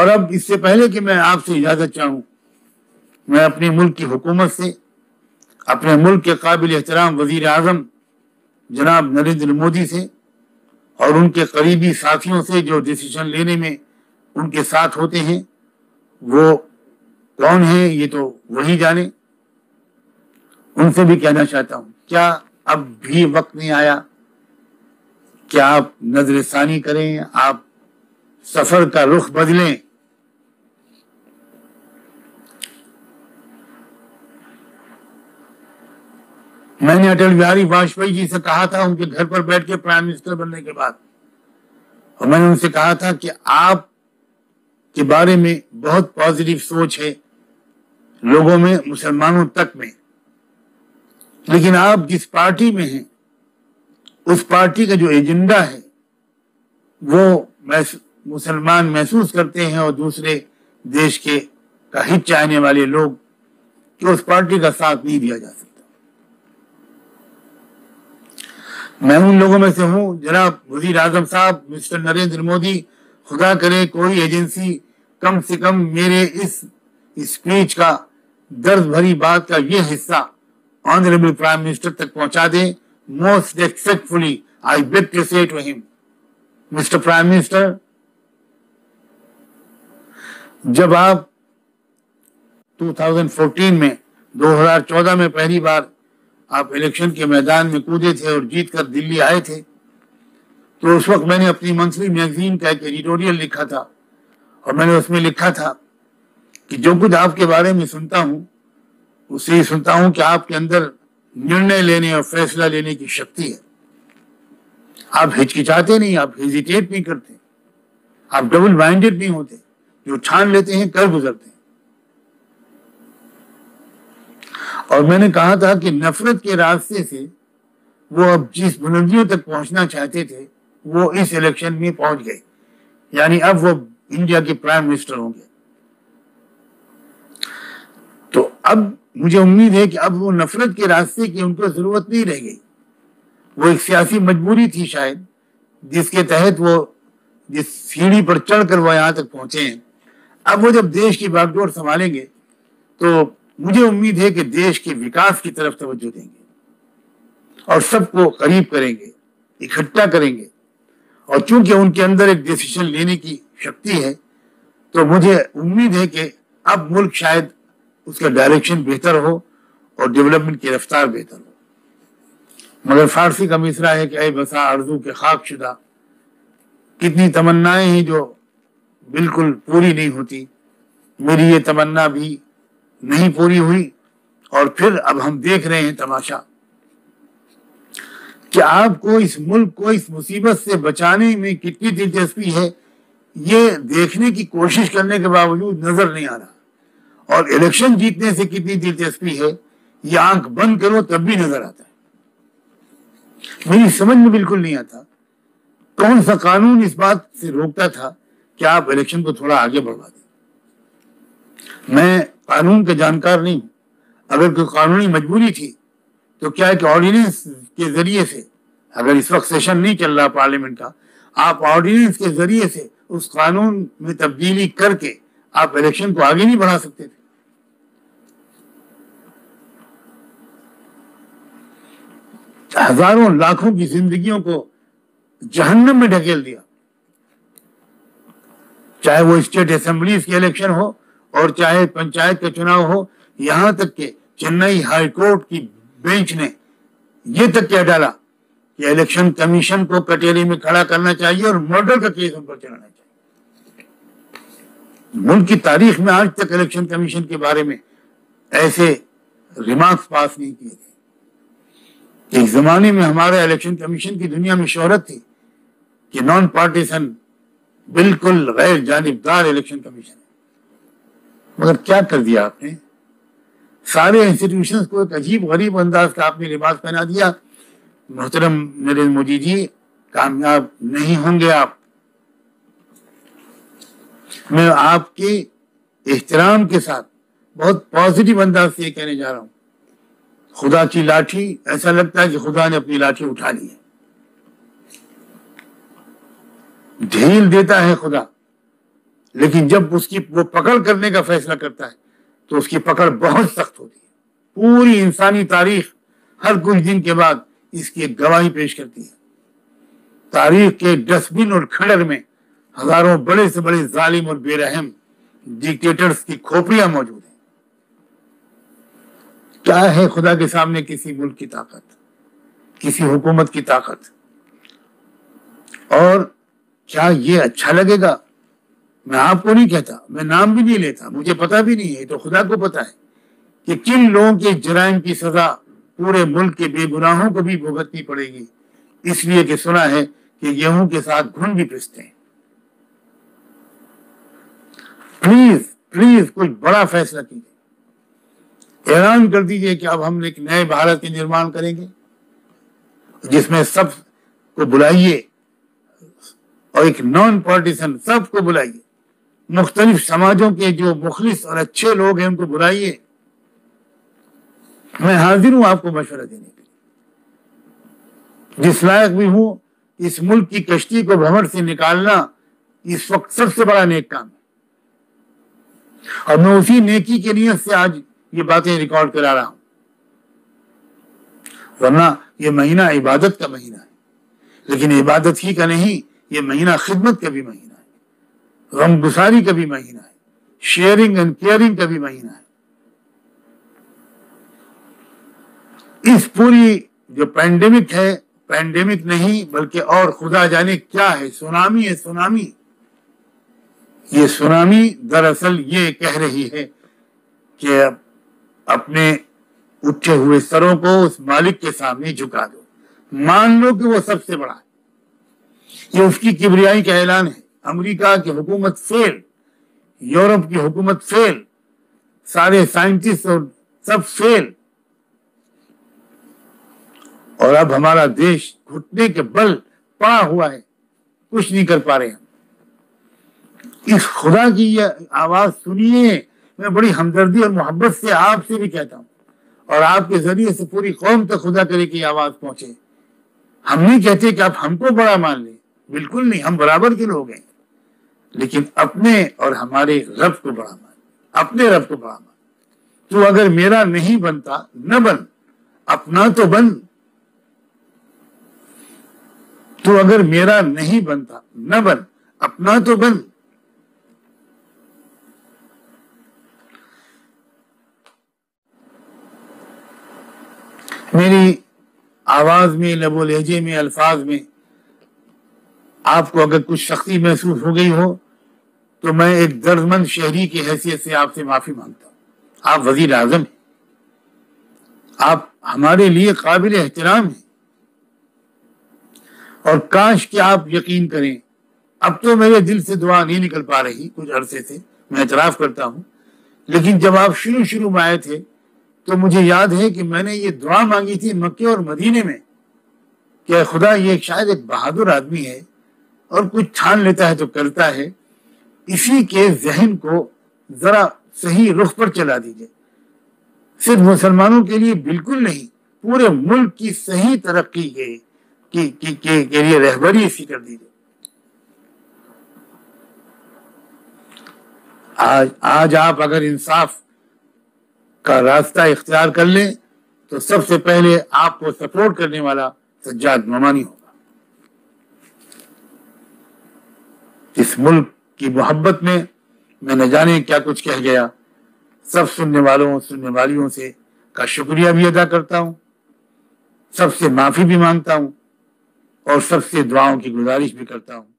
और अब इससे पहले कि मैं आपसे इजाजत चाहूँ, मैं अपने मुल्क की हुकूमत से, अपने मुल्क के काबिल एहतराम वजीर आजम जनाब नरेंद्र मोदी से और उनके करीबी साथियों से जो डिसीजन लेने में उनके साथ होते हैं, वो कौन है ये तो वही जाने, उनसे भी कहना चाहता हूँ, क्या अब भी वक्त नहीं आया कि आप नजरसानी करें, आप सफर का रुख बदलें? मैंने अटल बिहारी वाजपेयी जी से कहा था उनके घर पर बैठ के प्राइम मिनिस्टर बनने के बाद, और मैंने उनसे कहा था कि आप के बारे में बहुत पॉजिटिव सोच है लोगों में, मुसलमानों तक में, लेकिन आप जिस पार्टी में हैं उस पार्टी का जो एजेंडा है वो मुसलमान महसूस करते हैं और दूसरे देश के का हित चाहने वाले लोग कि उस पार्टी का साथ नहीं दिया जा सकता। मैं उन लोगों में से हूं। जनाब वजीर आजम साहब, मिस्टर नरेंद्र मोदी, खुदा करे कोई एजेंसी कम से कम मेरे इस स्पीच का, दर्द भरी बात का ये हिस्सा ऑनरेबल प्राइम मिनिस्टर तक पहुंचा दे। Most respectfully I beg to say to him, mister prime minister, जब आप 2014 में 2014 में पहली बार आप इलेक्शन के मैदान में कूदे थे और जीतकर दिल्ली आए थे, तो उस वक्त मैंने अपनी मंथली मैगजीन का एक एडिटोरियल लिखा था और मैंने उसमें लिखा था कि जो कुछ आपके बारे में सुनता हूँ उससे ही सुनता हूँ कि आपके अंदर निर्णय लेने और फैसला लेने की शक्ति है। आप हिचकिचाते नहीं, आप हेजिटेट नहीं करते, आप डबल माइंडेड नहीं होते, जो ठान लेते हैं कर गुजरते हैं। और मैंने कहा था कि नफरत के रास्ते से वो अब जिस बुलंदियों तक पहुंचना चाहते थे वो इस इलेक्शन में पहुंच गए, यानी अब वो इंडिया के प्राइम मिनिस्टर होंगे। तो अब मुझे उम्मीद है कि अब वो नफरत के रास्ते की उनको जरूरत नहीं रह गई। वो एक सियासी मजबूरी थी शायद, जिसके तहत वो जिस सीढ़ी पर चढ़कर वो यहाँ तक पहुंचे हैं। अब वो जब देश की बागडोर संभालेंगे तो मुझे उम्मीद है कि देश के विकास की तरफ तवज्जो देंगे और सबको करीब करेंगे, इकट्ठा करेंगे। और चूंकि उनके अंदर एक डिसीजन लेने की शक्ति है, तो मुझे उम्मीद है कि अब मुल्क शायद उसका डायरेक्शन बेहतर हो और डेवलपमेंट की रफ्तार बेहतर हो। मगर फारसी का मिसरा है कि ऐ बसा आरज़ू के खाक शुदा, कितनी तमन्नाएं हैं जो बिल्कुल पूरी नहीं होती। मेरी ये तमन्ना भी नहीं पूरी हुई और फिर अब हम देख रहे हैं तमाशा। कि आपको इस मुल्क को इस मुसीबत से बचाने में कितनी दिलचस्पी है ये देखने की कोशिश करने के बावजूद नजर नहीं आ रहा, और इलेक्शन जीतने से कितनी दिलचस्पी है ये आंख बंद करो तब भी नजर आता है। मेरी समझ में बिल्कुल नहीं आता कौन सा कानून इस बात से रोकता था कि आप इलेक्शन को थोड़ा आगे बढ़वा दें। मैं कानून के जानकार नहीं, अगर कोई कानूनी मजबूरी थी तो क्या एक ऑर्डिनेंस के जरिए से, अगर इस वक्त सेशन नहीं चल रहा पार्लियामेंट का, आप ऑर्डिनेंस के जरिए से उस कानून में तब्दीली करके आप इलेक्शन को आगे नहीं बढ़ा सकते थे? हजारों लाखों की जिंदगियों को जहन्नम में ढकेल दिया, चाहे वो स्टेट असेंबलीज के इलेक्शन हो और चाहे पंचायत का चुनाव हो। यहाँ तक के चेन्नई हाई कोर्ट की बेंच ने ये तक कह डाला कि इलेक्शन कमीशन को कटहरे में खड़ा करना चाहिए और मर्डर का केस उन पर चलाना चाहिए। मुल्क की तारीख में आज तक इलेक्शन कमीशन के बारे में ऐसे रिमार्क्स पास नहीं किए गए। एक जमाने में हमारे इलेक्शन कमीशन की दुनिया में शोहरत थी कि नॉन पार्टीसन, बिल्कुल गैर जानिबदार इलेक्शन कमीशन। मगर क्या कर दिया आपने? सारे इंस्टीट्यूशंस को एक अजीब गरीब अंदाज का आपने लिबास पहना दिया। मोहतरम नरेंद्र मोदी जी, कामयाब नहीं होंगे आप। मैं आपके एहतराम के साथ बहुत पॉजिटिव अंदाज से कहने जा रहा हूँ, खुदा की लाठी, ऐसा लगता है कि खुदा ने अपनी लाठी उठा ली है। ढील देता है खुदा लेकिन जब उसकी वो पकड़ करने का फैसला करता है तो उसकी पकड़ बहुत सख्त होती है। पूरी इंसानी तारीख हर कुछ दिन के बाद इसकी एक गवाही पेश करती है। तारीख के डस्टबिन और खंडर में हजारों बड़े से बड़े जालिम और बेरहम डिक्टेटर्स की खोपड़ियां मौजूद हैं। क्या है खुदा के सामने किसी मुल्क की ताकत, किसी हुकूमत की ताकत? और क्या ये अच्छा लगेगा? मैं आपको नहीं कहता, मैं नाम भी नहीं लेता, मुझे पता भी नहीं है, तो खुदा को पता है कि किन लोगों के जराइम की सजा पूरे मुल्क के बेगुनाहों को भी भुगतनी पड़ेगी, इसलिए कि सुना है कि गेहूं के साथ घुन भी पिसते हैं। प्लीज प्लीज कुछ बड़ा फैसला कीजिए, ऐलान कर दीजिए कि अब हम एक नए भारत के निर्माण करेंगे जिसमें सब को बुलाइए और एक नॉन पार्टीसन, सबको बुलाइए, मुख्तलिफ समाजों के जो मुखलिस और अच्छे लोग हैं उनको बुलाइए। मैं हाजिर हूं आपको मशवरा देने के लिए, जिस लायक भी हूं। इस मुल्क की कश्ती को भ्रमण से निकालना इस वक्त सबसे बड़ा नेक काम है, और मैं उसी नेकी के नियत से आज ये बातें रिकॉर्ड करा रहा हूं। वरना ये महीना इबादत का महीना है, लेकिन इबादत ही का नहीं, ये महीना खिदमत का भी महीना है, गमगुसारी का भी महीना है, शेयरिंग एंड केयरिंग का भी महीना है। इस पूरी जो पैंडेमिक है, पैंडेमिक नहीं बल्कि और खुदा जाने क्या है, सुनामी है, सुनामी। ये सुनामी दरअसल ये कह रही है कि अपने उठे हुए सरों को उस मालिक के सामने झुका दो, मान लो कि वो सबसे बड़ा है। ये उसकी किबरियाई का ऐलान है। अमेरिका की हुकूमत फेल, यूरोप की हुकूमत फेल, सारे साइंटिस्ट और सब फेल, और अब हमारा देश घुटने के बल पड़ा हुआ है, कुछ नहीं कर पा रहे हम। इस खुदा की ये आवाज सुनिए। मैं बड़ी हमदर्दी और मोहब्बत से आपसे भी कहता हूँ, और आपके जरिए से पूरी कौम तक खुदा करे कि आवाज पहुंचे। हम नहीं कहते कि आप हमको बड़ा मान लें, बिल्कुल नहीं, हम बराबर के लोग हैं, लेकिन अपने और हमारे रब को बड़ा मान, अपने रब को बड़ा मान। तू अगर मेरा नहीं बनता, न बन, अपना तो बन। तू अगर मेरा नहीं बनता, न बन, अपना तो बन। मेरी आवाज में, लबो लहजे में, अल्फाज में आपको अगर कुछ सख्ती महसूस हो गई हो तो मैं एक दर्दमंद शहरी की हैसियत से आपसे माफी मांगता हूँ। आप वजीर आजम हैं, आप हमारे लिए काबिल एहतराम हैं, और काश कि आप यकीन करें, अब तो मेरे दिल से दुआ नहीं निकल पा रही कुछ अरसे से, मैं एतराफ़ करता हूँ, लेकिन जब आप शुरू में आए थे तो मुझे याद है कि मैंने ये दुआ मांगी थी मक्के और मदीने में कि खुदा ये शायद एक बहादुर आदमी है और कुछ ठान लेता है तो करता है, इसी के जहन को जरा सही रुख पर चला दीजिए। सिर्फ मुसलमानों के लिए बिल्कुल नहीं, पूरे मुल्क की सही तरक्की के लिए रहबरी इसी कर दीजिए। आज आप अगर इंसाफ का रास्ता इख्तियार कर लें तो सबसे पहले आपको सपोर्ट करने वाला सज्जाद नोमानी होगा। इस मुल्क की मोहब्बत में मैं न जाने क्या कुछ कह गया। सब सुनने वालों, सुनने वालियों से का शुक्रिया भी अदा करता हूँ, सबसे माफी भी मांगता हूँ, और सबसे दुआओं की गुजारिश भी करता हूँ।